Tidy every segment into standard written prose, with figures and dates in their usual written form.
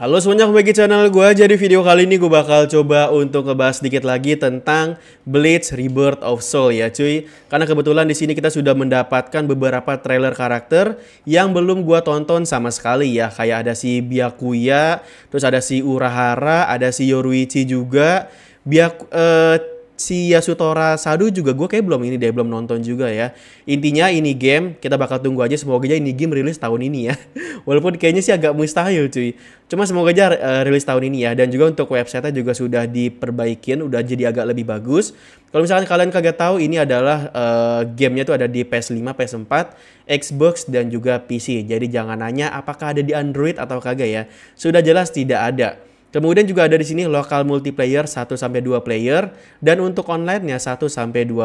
Halo semuanya, kembali ke channel gue. Jadi video kali ini gue bakal coba untuk ngebahas sedikit lagi tentang Bleach Rebirth of Souls ya cuy. Karena kebetulan di sini kita sudah mendapatkan beberapa trailer karakter yang belum gue tonton sama sekali ya. Kayak ada si Byakuya, terus ada si Urahara, ada si Yoruichi juga. Si Yasutora Sadu juga gue kayak belum nonton juga ya. Intinya ini game kita bakal tunggu aja, semoga aja ini game rilis tahun ini ya. Walaupun kayaknya sih agak mustahil cuy. Cuma semoga aja rilis tahun ini ya. Dan juga untuk websitenya juga sudah diperbaikin, udah jadi agak lebih bagus. Kalau misalkan kalian kagak tahu, ini adalah gamenya tuh ada di PS5, PS4, Xbox dan juga PC. Jadi jangan nanya apakah ada di Android atau kagak ya. Sudah jelas tidak ada. Kemudian juga ada di sini lokal multiplayer 1-2 player dan untuk online-nya 1-2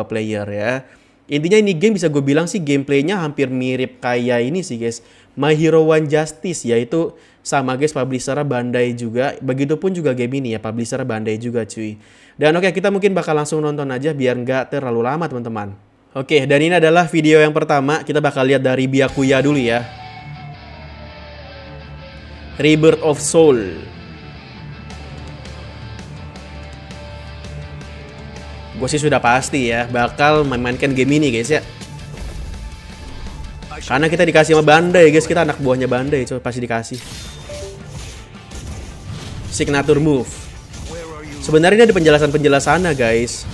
player ya. Intinya ini game bisa gue bilang sih gameplaynya hampir mirip kayak ini sih guys, My Hero One Justice, yaitu sama guys, publisher Bandai juga. Begitupun juga game ini ya, publisher Bandai juga cuy. Dan oke, kita mungkin bakal langsung nonton aja biar nggak terlalu lama teman-teman. Oke, dan ini adalah video yang pertama. Kita bakal lihat dari Byakuya dulu ya. Rebirth of Souls. Gue sih sudah pasti ya bakal memainkan game ini guys ya. Karena kita dikasih sama Bandai guys, kita anak buahnya Bandai, coba pasti dikasih. Signature move. Sebenarnya ada penjelasan-penjelasannya guys.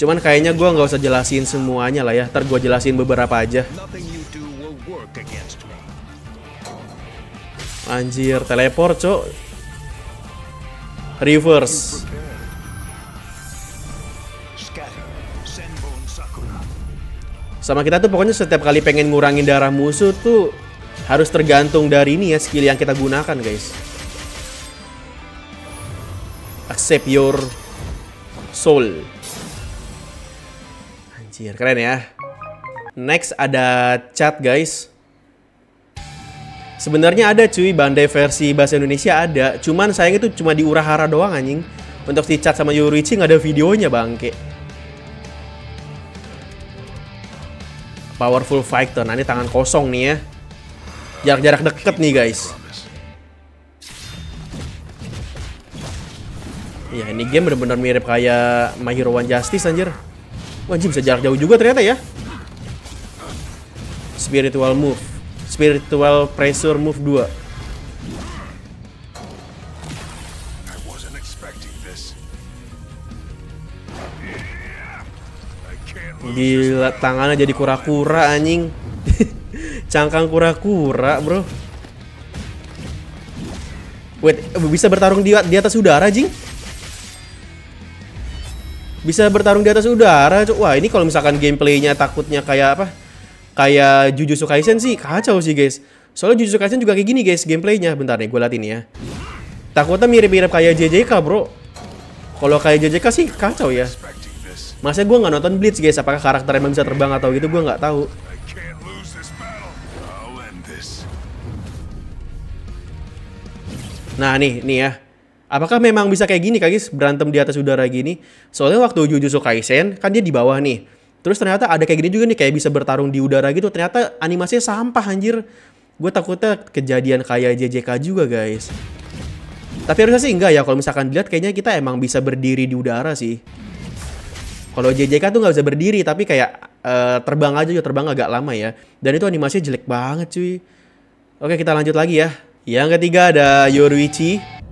Cuman kayaknya gue nggak usah jelasin semuanya lah ya. Ntar gue jelasin beberapa aja. Anjir, teleport cok. Reverse. Sama kita tuh pokoknya setiap kali pengen ngurangin darah musuh tuh harus tergantung dari ini ya, skill yang kita gunakan guys. Accept your soul. Anjir, keren ya. Next ada chat guys. Sebenarnya ada cuy, Bandai versi bahasa Indonesia ada. Cuman sayangnya itu cuma di Urahara doang anjing. Untuk si chat sama Yoruichi nggak ada videonya bangke. Powerful fighter, nah ini tangan kosong nih ya. Jarak-jarak deket nih guys. Ya ini game bener-bener mirip kayak My Hero One Justice anjir. Wajib bisa jarak jauh juga ternyata ya. Spiritual move. Spiritual pressure move 2. Gila, tangannya jadi kura-kura anjing. Cangkang kura-kura bro. Wait, bisa bertarung di atas udara jing? Bisa bertarung di atas udara. Wah ini kalau misalkan gameplaynya takutnya kayak apa, kayak Jujutsu Kaisen sih kacau sih guys. Soalnya Jujutsu Kaisen juga kayak gini guys gameplaynya. Bentar nih gue liatin ya. Takutnya mirip-mirip kayak JJK bro. Kalau kayak JJK sih kacau ya. Masa gue nggak nonton Bleach guys, apakah karakter emang bisa terbang atau gitu gue nggak tahu. Nah nih ya, apakah memang bisa kayak gini guys, berantem di atas udara gini? Soalnya waktu Jujutsu Kaisen kan dia di bawah nih, terus ternyata ada kayak gini juga nih, kayak bisa bertarung di udara gitu. Ternyata animasinya sampah anjir. Gue takutnya kejadian kayak JJK juga guys. Tapi harusnya sih enggak ya, kalau misalkan dilihat kayaknya kita emang bisa berdiri di udara sih. Kalau JJK tuh nggak bisa berdiri, tapi kayak terbang aja, terbang agak lama ya. Dan itu animasinya jelek banget cuy. Oke, kita lanjut lagi ya. Yang ketiga ada Yoruichi.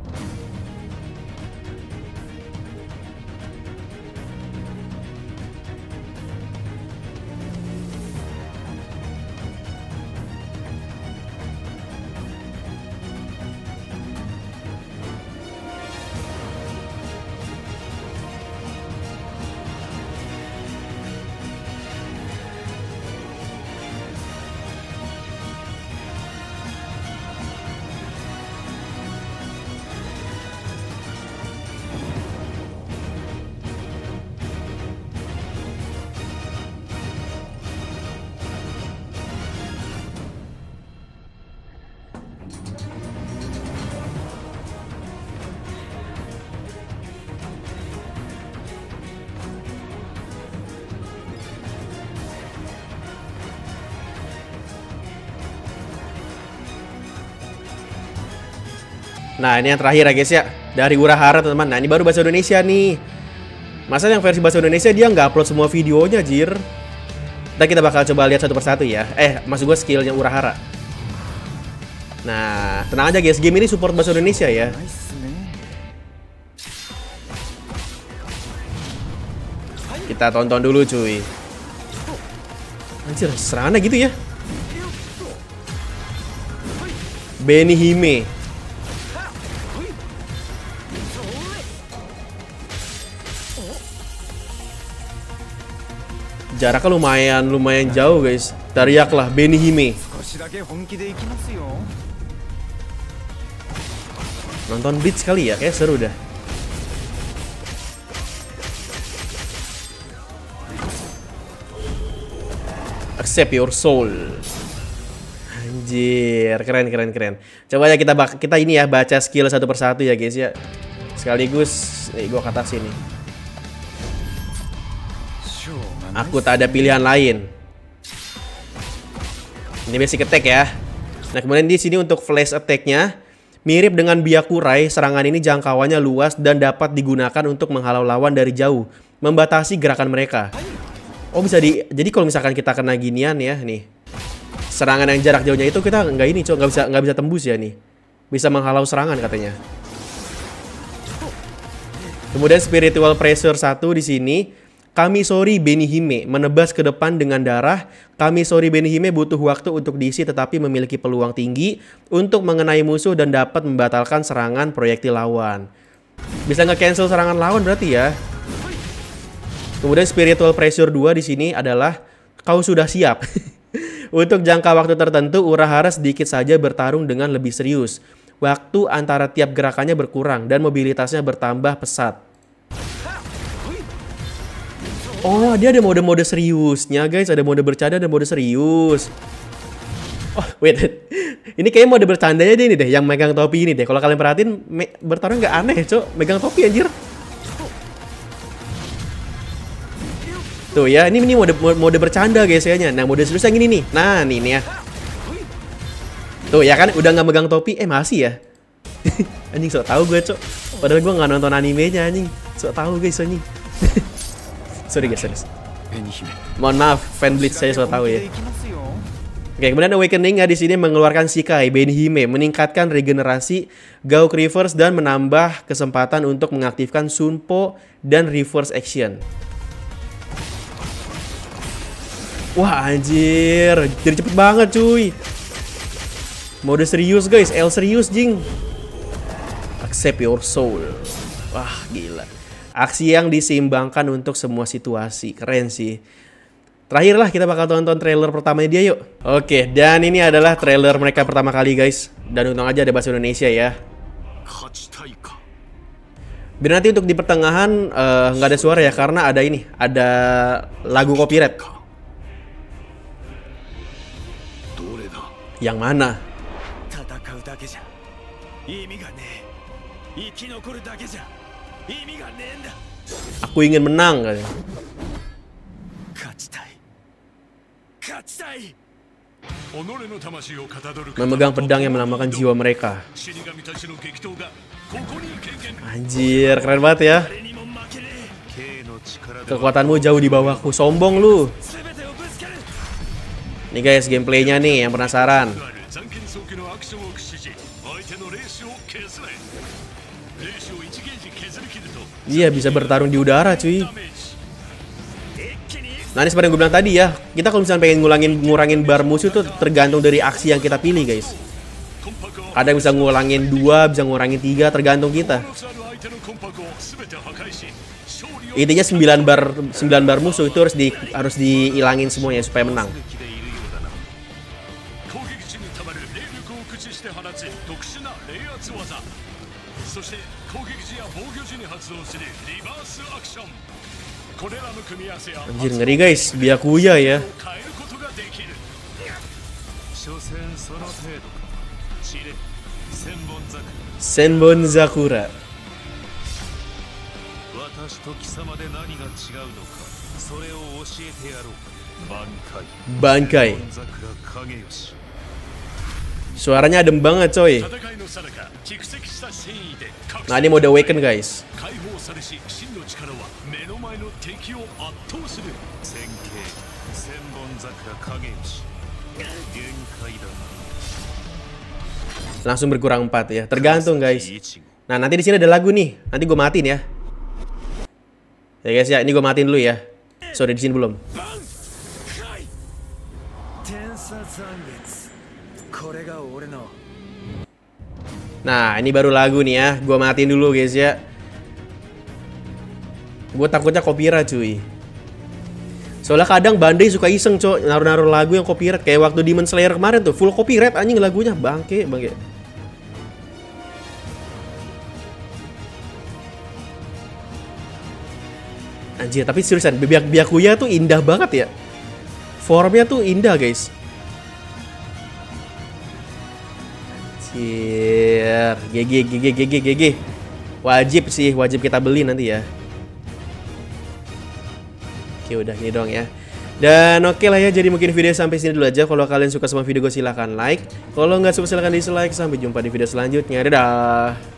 Nah, ini yang terakhir ya guys ya, dari Urahara teman-teman. Nah, ini baru bahasa Indonesia nih. Masa yang versi bahasa Indonesia dia nggak upload semua videonya, jir. Nah, kita bakal coba lihat satu persatu ya. Maksud gue skillnya Urahara. Nah, tenang aja guys, game ini support bahasa Indonesia ya. Kita tonton dulu cuy. Anjir, serana gitu ya. Benihime. Jaraknya lumayan jauh guys. Teriaklah Benihime. Nonton Bleach kali ya, kayak seru dah. Accept your soul. Anjir, keren. Coba ya kita ini ya baca skill satu persatu ya guys ya. Sekaligus nih gua kata sini. Aku tak ada pilihan lain. Ini basic attack ya. Nah, kemudian di sini untuk flash attack-nya mirip dengan Byakurai, serangan ini jangkauannya luas dan dapat digunakan untuk menghalau lawan dari jauh, membatasi gerakan mereka. Oh, bisa di jadi kalau misalkan kita kena ginian ya nih. Serangan yang jarak jauhnya itu kita nggak ini, coy, nggak bisa tembus ya nih. Bisa menghalau serangan katanya. Kemudian spiritual pressure 1 di sini. Kamisori Benihime menebas ke depan dengan darah. Kamisori Benihime butuh waktu untuk diisi tetapi memiliki peluang tinggi untuk mengenai musuh dan dapat membatalkan serangan proyektil lawan. Bisa nge-cancel serangan lawan berarti ya. Kemudian spiritual pressure 2 di sini adalah kau sudah siap. Untuk jangka waktu tertentu Urahara sedikit saja bertarung dengan lebih serius. Waktu antara tiap gerakannya berkurang dan mobilitasnya bertambah pesat. Oh, dia ada mode-mode seriusnya guys. Ada mode bercanda, ada mode serius. Oh, wait. Ini kayaknya mode bercandanya deh ini deh. Yang megang topi ini deh. Kalau kalian perhatiin, bertarung nggak aneh, cok. Megang topi, anjir. Tuh ya, ini mode bercanda guys kayaknya. Nah, mode serius yang ini nih. Nah, ini ya. Tuh ya kan, udah nggak megang topi. Masih ya. Anjing, sok tau gue, cok. Padahal gue nggak nonton animenya, anjing. Sok tau guys, anjing. Sorry guys, serius. Mohon maaf, fan Bleach saya sudah tahu ya. Oke, kemudian Awakening ya di sini mengeluarkan Shikai Benihime, meningkatkan regenerasi Gauk Reverse dan menambah kesempatan untuk mengaktifkan Sunpo dan Reverse Action. Wah anjir, jadi cepet banget cuy. Mode serius guys, L serius jing. Accept your soul. Wah gila. Aksi yang diseimbangkan untuk semua situasi. Keren sih. Terakhir lah kita bakal tonton trailer pertamanya dia yuk. Oke, dan ini adalah trailer mereka pertama kali guys. Dan untung aja ada bahasa Indonesia ya. Biar nanti untuk di pertengahan nggak ada suara ya. Karena ada ini. Ada lagu copyright. Yang mana? Aku ingin menang kali. Memegang pedang yang melambangkan jiwa mereka. Anjir, keren banget ya. Kekuatanmu jauh di bawahku, sombong lu. Nih guys, gameplaynya nih yang penasaran. Iya, bisa bertarung di udara cuy. Nah ini seperti yang gue bilang tadi ya, kita kalau misalnya pengen ngurangin bar musuh tuh tergantung dari aksi yang kita pilih guys. Kadang bisa ngurangin 2, bisa ngurangin 3, tergantung kita. Intinya 9 bar musuh itu harus dihilangin semuanya supaya menang. Anjir, ngeri guys, Byakuya ya. Senbon Zakura. Bandai. Suaranya adem banget coy. Nah, ini mode awaken, guys. Langsung berkurang 4 ya. Tergantung, guys. Nah, nanti di sini ada lagu nih. Nanti gue matiin ya. Ya guys ya, ini gue matiin dulu ya. Sorry, di sini belum. Nah, ini baru lagu nih ya. Gue matiin dulu, guys ya. Gue takutnya copyright, cuy. Soalnya kadang Bandai suka iseng, coy, naruh-naruh lagu yang copyright. Kayak waktu Demon Slayer kemarin tuh, full copyright anjing lagunya. Bangke, bangke. Anjir, tapi seriusan, Byakuya tuh indah banget ya. Formnya tuh indah, guys. Anjir, GG. Wajib sih, wajib kita beli nanti ya. Oke, udah ini dong ya. Dan oke lah ya, jadi mungkin video sampai sini dulu aja. Kalau kalian suka sama video gue silahkan like. Kalau nggak suka silahkan dislike. Sampai jumpa di video selanjutnya. Dadah.